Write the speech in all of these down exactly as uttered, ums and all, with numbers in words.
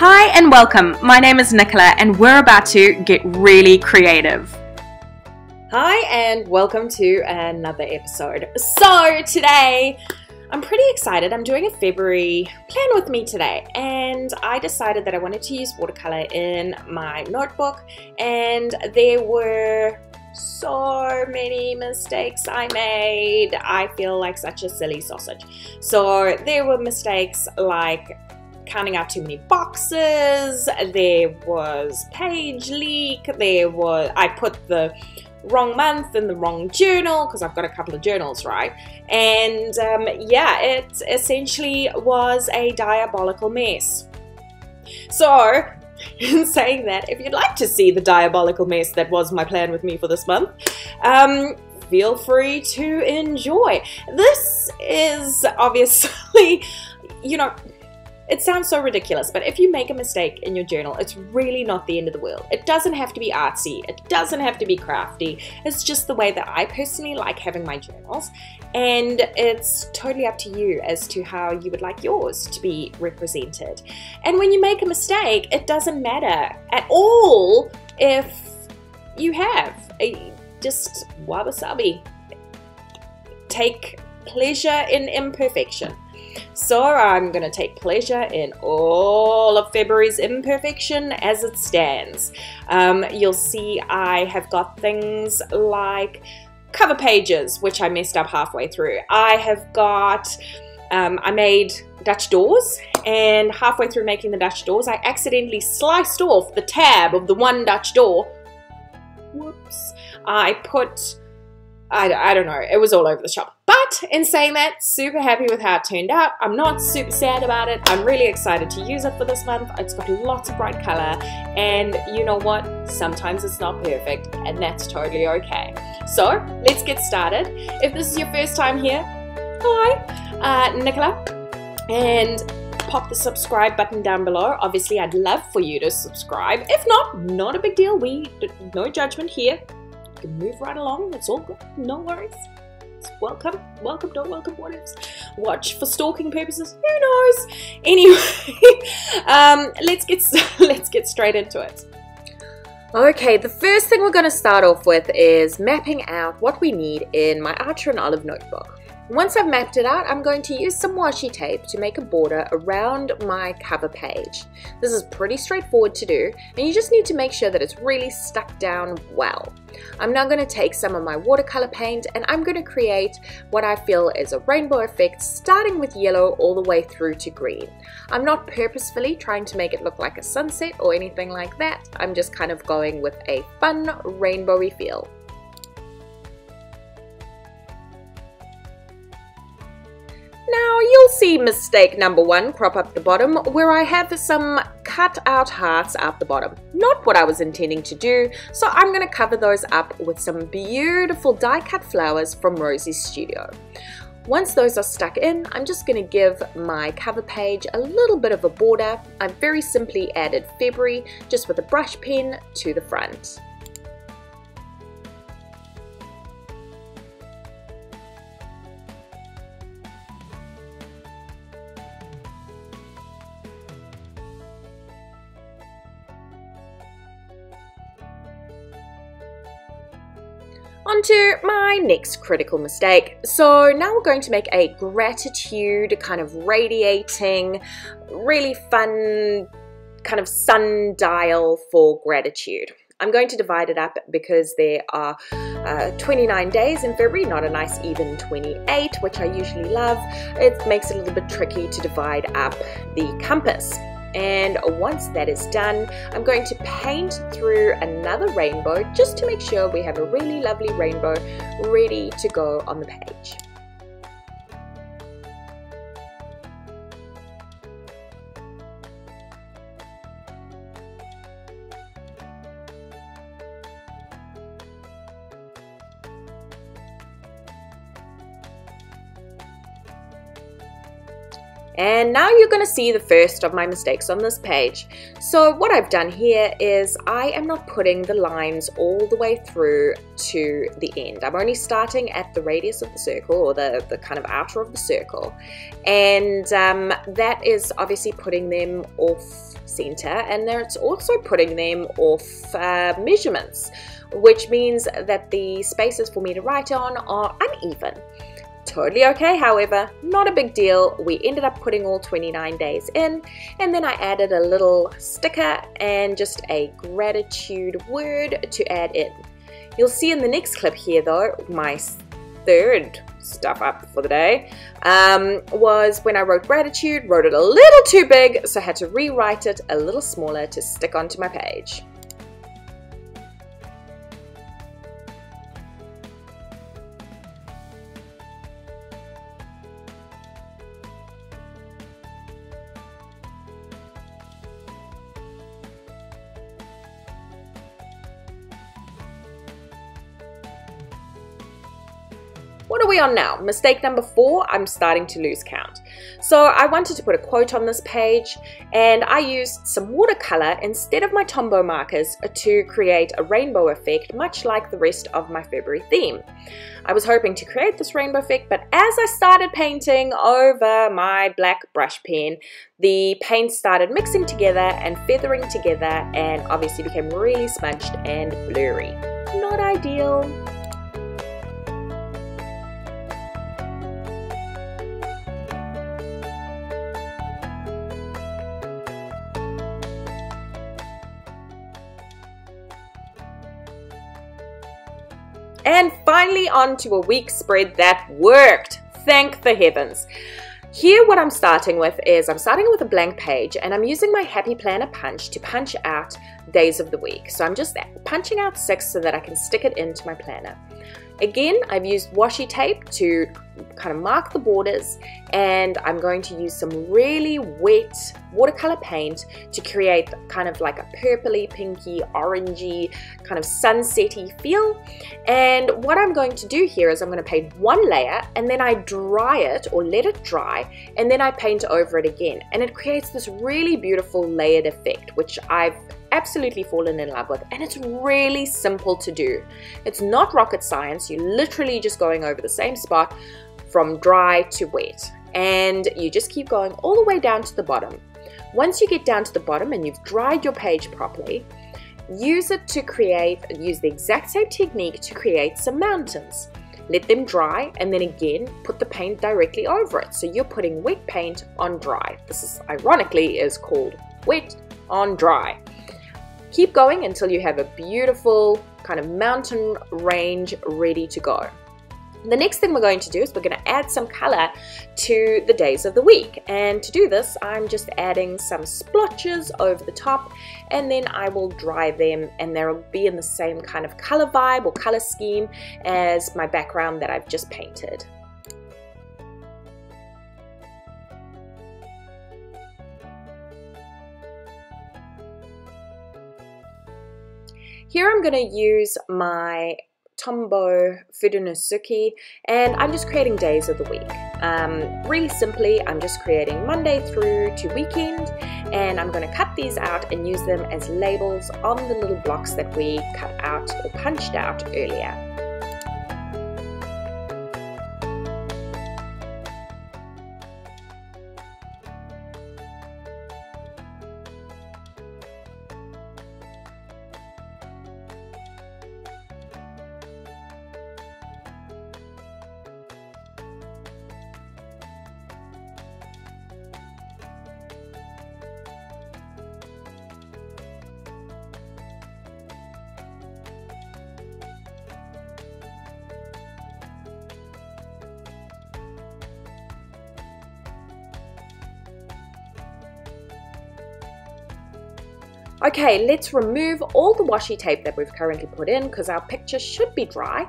Hi and welcome, my name is Nicola and we're about to get really creative. Hi and welcome to another episode. So today I'm pretty excited. I'm doing a February plan with me today and I decided that I wanted to use watercolor in my notebook, and there were so many mistakes I made. I feel like such a silly sausage. So there were mistakes like counting out too many boxes, there was page leak, there was, I put the wrong month in the wrong journal because I've got a couple of journals, right? And um, yeah, it essentially was a diabolical mess. So in saying that, if you'd like to see the diabolical mess that was my plan with me for this month, um, feel free to enjoy. This is obviously, you know, it sounds so ridiculous, but if you make a mistake in your journal, it's really not the end of the world. It doesn't have to be artsy. It doesn't have to be crafty. It's just the way that I personally like having my journals. And it's totally up to you as to how you would like yours to be represented. And when you make a mistake, it doesn't matter at all if you have. A, just wabi-sabi. Take pleasure in imperfection. So I'm going to take pleasure in all of February's imperfection as it stands. Um, you'll see I have got things like cover pages, which I messed up halfway through. I have got, um, I made Dutch doors, and halfway through making the Dutch doors, I accidentally sliced off the tab of the one Dutch door. Whoops. I put... I, I don't know, it was all over the shop. But in saying that, super happy with how it turned out. I'm not super sad about it. I'm really excited to use it for this month. It's got lots of bright color, and you know what? Sometimes it's not perfect, and that's totally okay. So let's get started. If this is your first time here, hi, uh, Nicola, and pop the subscribe button down below. Obviously, I'd love for you to subscribe. If not, not a big deal. We, no judgment here. Can move right along, it's all good, no worries. It's welcome, welcome, don't welcome, what ifs. Watch for stalking purposes, who knows? Anyway, um, let's get let's get straight into it. Okay, the first thing we're going to start off with is mapping out what we need in my Archer and Olive notebook. Once I've mapped it out, I'm going to use some washi tape to make a border around my cover page. This is pretty straightforward to do, and you just need to make sure that it's really stuck down well. I'm now going to take some of my watercolor paint and I'm going to create what I feel is a rainbow effect, starting with yellow all the way through to green. I'm not purposefully trying to make it look like a sunset or anything like that. I'm just kind of going with a fun rainbowy feel. Now you'll see mistake number one crop up the bottom, where I have some cut out hearts out the bottom. Not what I was intending to do, so I'm going to cover those up with some beautiful die cut flowers from Rosie's Studio. Once those are stuck in, I'm just going to give my cover page a little bit of a border. I've very simply added February just with a brush pen to the front. Onto my next critical mistake. So now we're going to make a gratitude kind of radiating, really fun kind of sundial for gratitude. I'm going to divide it up because there are uh, twenty-nine days in February, not a nice even twenty-eight, which I usually love. It makes it a little bit tricky to divide up the compass. And once that is done, I'm going to paint through another rainbow just to make sure we have a really lovely rainbow ready to go on the page. And now you're going to see the first of my mistakes on this page. So what I've done here is I am not putting the lines all the way through to the end. I'm only starting at the radius of the circle, or the, the kind of outer of the circle. And um, that is obviously putting them off center, and there it's also putting them off uh, measurements, which means that the spaces for me to write on are uneven. Totally okay, however, not a big deal. We ended up putting all twenty-nine days in, and then I added a little sticker and just a gratitude word to add in. You'll see in the next clip here though, my third stuff up for the day um, was when I wrote gratitude, wrote it a little too big, so I had to rewrite it a little smaller to stick onto my page. What are we on now? Mistake number four, I'm starting to lose count. So I wanted to put a quote on this page, and I used some watercolor instead of my Tombow markers to create a rainbow effect, much like the rest of my February theme. I was hoping to create this rainbow effect, but as I started painting over my black brush pen, the paints started mixing together and feathering together, and obviously became really smudged and blurry. Not ideal. And finally, on to a week spread that worked. Thank the heavens. Here what I'm starting with is I'm starting with a blank page, and I'm using my Happy Planner punch to punch out days of the week. So I'm just punching out six so that I can stick it into my planner. Again, I've used washi tape to kind of mark the borders, and I'm going to use some really wet watercolor paint to create kind of like a purpley, pinky, orangey, kind of sunsetty feel. And what I'm going to do here is I'm going to paint one layer, and then I dry it or let it dry, and then I paint over it again, and it creates this really beautiful layered effect, which I've absolutely fallen in love with. And it's really simple to do. It's not rocket science. You're literally just going over the same spot from dry to wet, and you just keep going all the way down to the bottom. Once you get down to the bottom and you've dried your page properly, use it to create use the exact same technique to create some mountains. Let them dry, and then again put the paint directly over it, so you're putting wet paint on dry. This is ironically is called wet on dry. Keep going until you have a beautiful kind of mountain range ready to go. The next thing we're going to do is we're going to add some color to the days of the week, and to do this I'm just adding some splotches over the top, and then I will dry them, and they'll be in the same kind of color vibe or color scheme as my background that I've just painted. Here I'm going to use my Tombow Fudenosuke, and I'm just creating days of the week. Um, really simply, I'm just creating Monday through to weekend, and I'm going to cut these out and use them as labels on the little blocks that we cut out or punched out earlier. Okay, let's remove all the washi tape that we've currently put in, because our picture should be dry.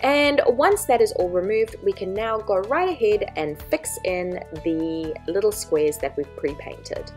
And once that is all removed, we can now go right ahead and fix in the little squares that we've pre-painted.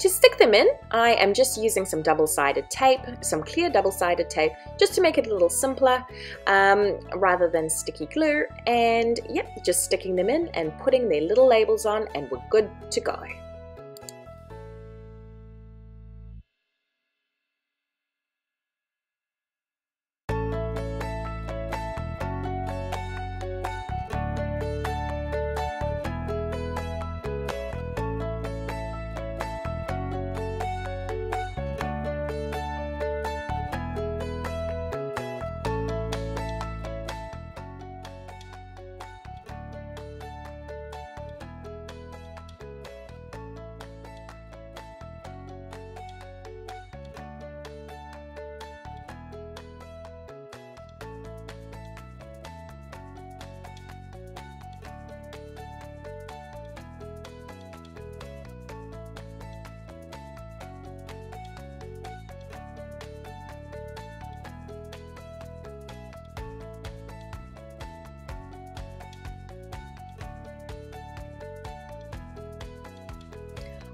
To stick them in, I am just using some double-sided tape, some clear double-sided tape, just to make it a little simpler um, rather than sticky glue. And yep, just sticking them in and putting their little labels on, and we're good to go.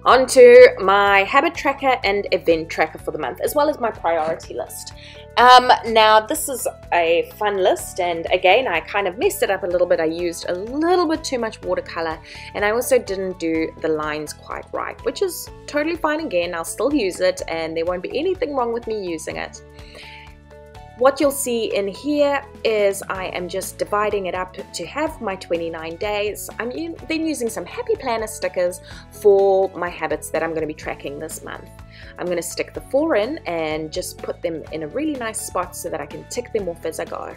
Onto my habit tracker and event tracker for the month, as well as my priority list. Um, now this is a fun list, and again I kind of messed it up a little bit. I used a little bit too much watercolor, and I also didn't do the lines quite right, which is totally fine. Again, I'll still use it and there won't be anything wrong with me using it. What you'll see in here is I am just dividing it up to have my twenty-nine days. I'm then using some Happy Planner stickers for my habits that I'm going to be tracking this month. I'm going to stick the four in and just put them in a really nice spot so that I can tick them off as I go.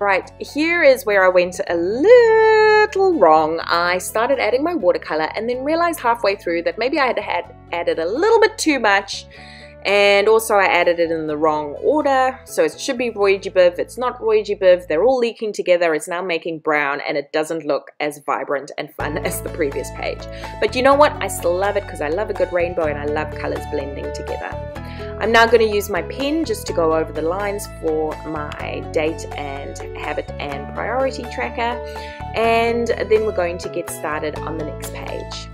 Right, here is where I went a little wrong. I started adding my watercolor and then realized halfway through that maybe I had, had added a little bit too much, and also I added it in the wrong order. So it should be Roy G Biv, it's not Roy G Biv, they're all leaking together, it's now making brown and it doesn't look as vibrant and fun as the previous page. But you know what, I still love it because I love a good rainbow and I love colors blending together. I'm now going to use my pen just to go over the lines for my date and habit and priority tracker, and then we're going to get started on the next page.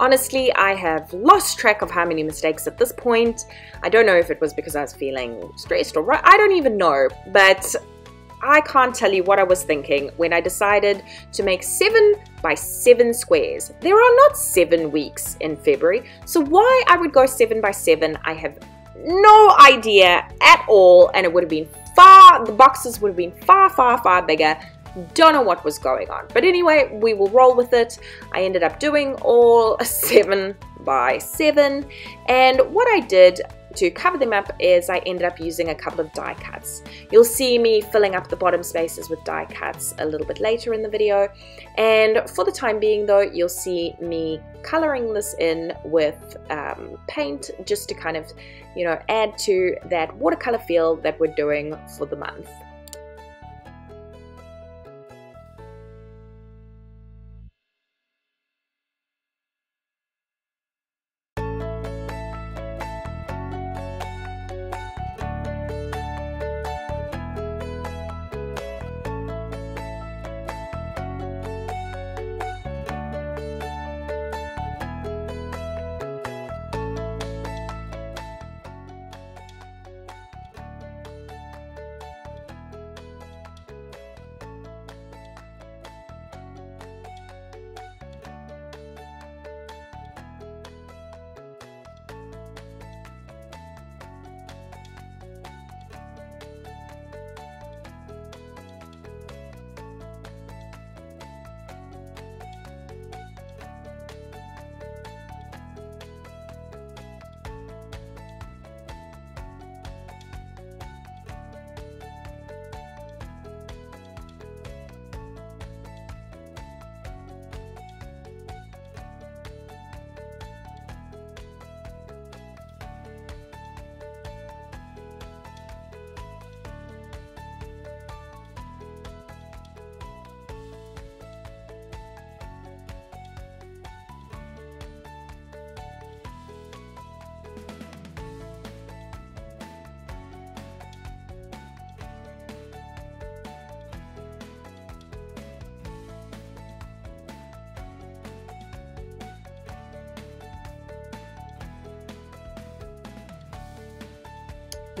Honestly, I have lost track of how many mistakes at this point. I don't know if it was because I was feeling stressed or right. I don't even know, but I can't tell you what I was thinking when I decided to make seven by seven squares. There are not seven weeks in February, so why I would go seven by seven, I have no idea at all, and it would have been far, the boxes would have been far, far, far bigger. Don't know what was going on, but anyway, we will roll with it. I ended up doing all seven by seven, and what I did to cover them up is I ended up using a couple of die cuts. You'll see me filling up the bottom spaces with die cuts a little bit later in the video, and for the time being though, you'll see me coloring this in with um, paint just to kind of, you know, add to that watercolor feel that we're doing for the month.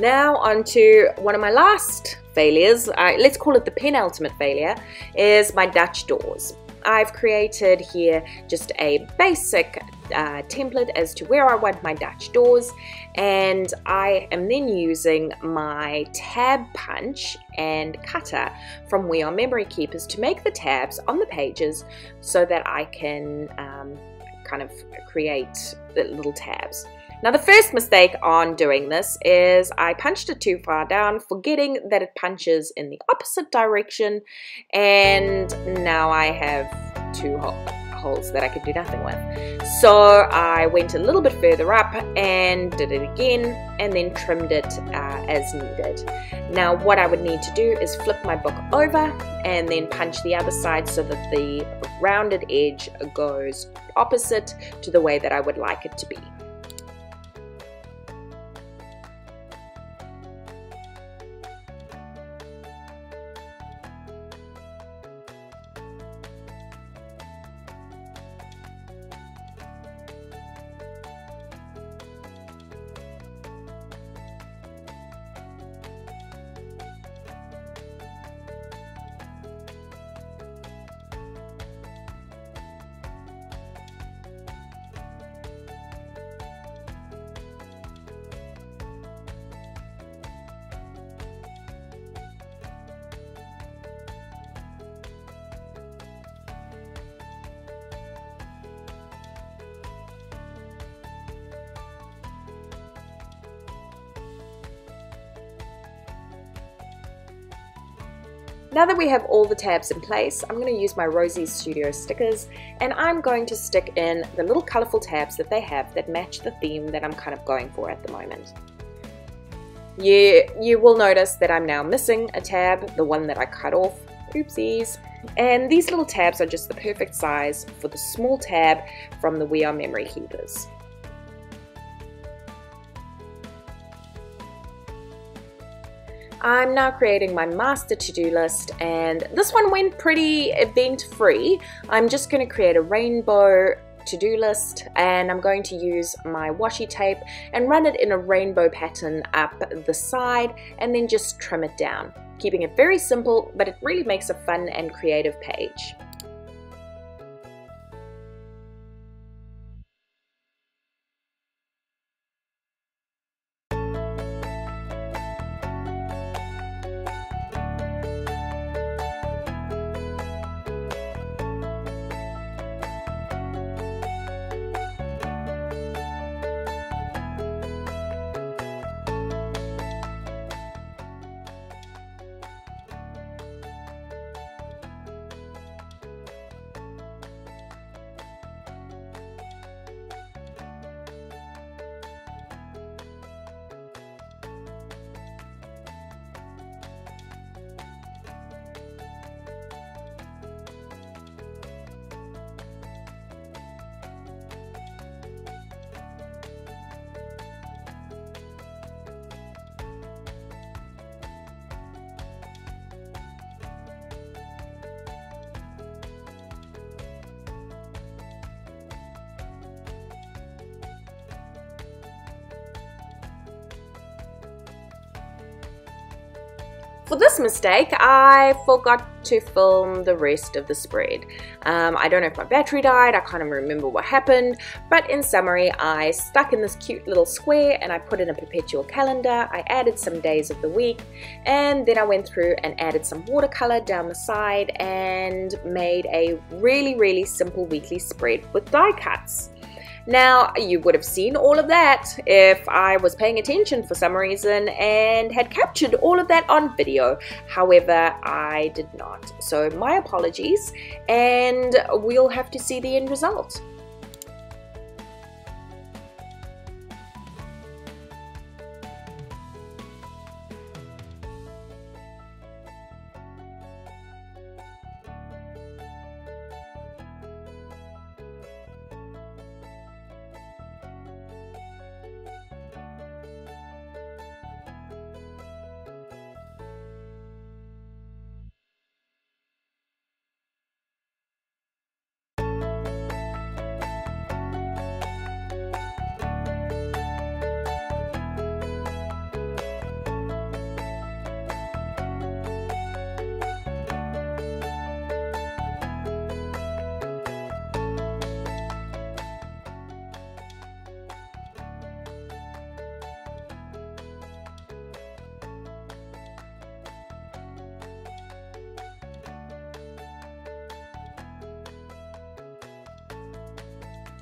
Now on to one of my last failures, I, let's call it the penultimate failure, is my Dutch doors. I've created here just a basic uh, template as to where I want my Dutch doors, and I am then using my tab punch and cutter from We Are Memory Keepers to make the tabs on the pages so that I can um, kind of create the little tabs. Now the first mistake on doing this is I punched it too far down, forgetting that it punches in the opposite direction, and now I have two holes that I could do nothing with. So I went a little bit further up and did it again, and then trimmed it uh, as needed. Now what I would need to do is flip my book over and then punch the other side so that the rounded edge goes opposite to the way that I would like it to be. Now that we have all the tabs in place, I'm going to use my Rosie's Studio stickers, and I'm going to stick in the little colorful tabs that they have that match the theme that I'm kind of going for at the moment. You, you will notice that I'm now missing a tab, the one that I cut off, oopsies, and these little tabs are just the perfect size for the small tab from the We Are Memory Keepers. I'm now creating my master to-do list, and this one went pretty event-free. I'm just going to create a rainbow to-do list, and I'm going to use my washi tape and run it in a rainbow pattern up the side and then just trim it down, keeping it very simple, but it really makes a fun and creative page. For this mistake, I forgot to film the rest of the spread. Um, I don't know if my battery died, I can't even remember what happened, but in summary, I stuck in this cute little square and I put in a perpetual calendar, I added some days of the week, and then I went through and added some watercolor down the side and made a really, really simple weekly spread with die cuts. Now, you would have seen all of that if I was paying attention for some reason and had captured all of that on video. However, I did not. So my apologies, and we'll have to see the end result.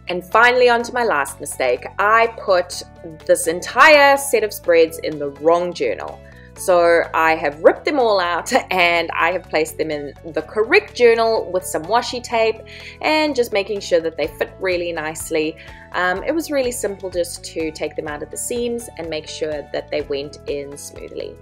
And finally, onto my last mistake. I put this entire set of spreads in the wrong journal. So I have ripped them all out and I have placed them in the correct journal with some washi tape and just making sure that they fit really nicely. Um, it was really simple just to take them out of the seams and make sure that they went in smoothly.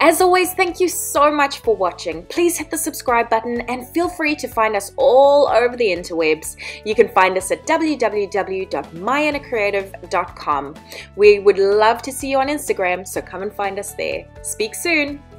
As always, thank you so much for watching. Please hit the subscribe button and feel free to find us all over the interwebs. You can find us at w w w dot my inner creative dot com. We would love to see you on Instagram, so come and find us there. Speak soon.